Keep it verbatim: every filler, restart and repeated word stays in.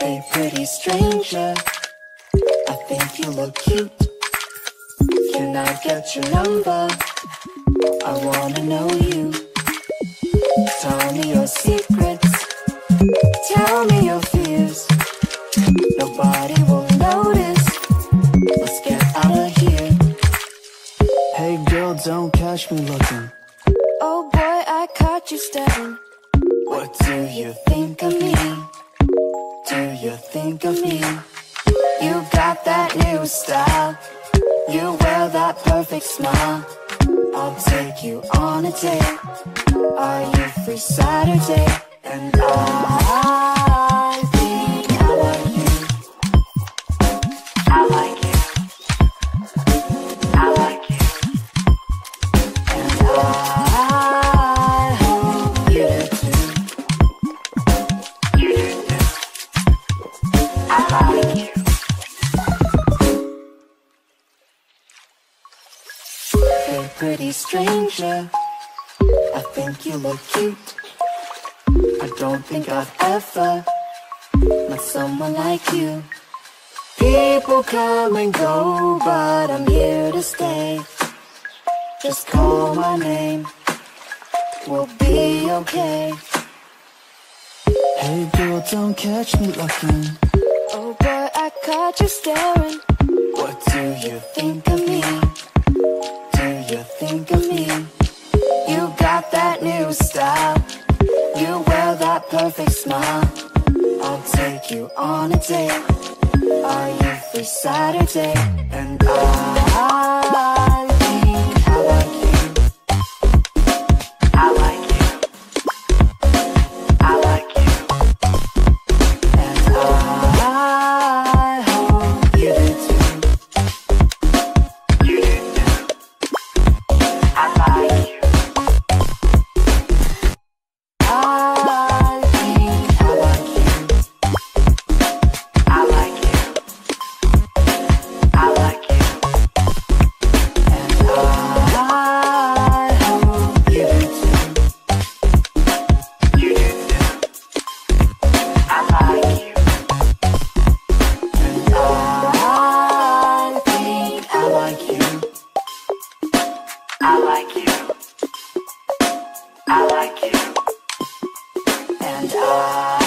Hey pretty stranger, I think you look cute. Can I get your number? I wanna know you. Tell me your secrets, tell me your fears. Nobody will notice, let's get out of here. Hey girl, don't catch me looking. Oh boy, I caught you staring. What do you think of me? Do you think of me? You got that new style, you wear that perfect smile. I'll take you on a date. Are you free Saturday? And I think I like you. I like you. I like you. And I hope you do too. You do. I like you. Hey pretty stranger, I think you look cute. I don't think I've ever met someone like you. People come and go, but I'm here to stay. Just call my name, we'll be okay. Hey girl, don't catch me looking. Oh boy, I caught you staring. What do you think of me? Do you think of me? You got that new style, you wear that perfect smile. I'll take you on a date. Are you free Saturday? And I think I like you. I like you. I like you, and I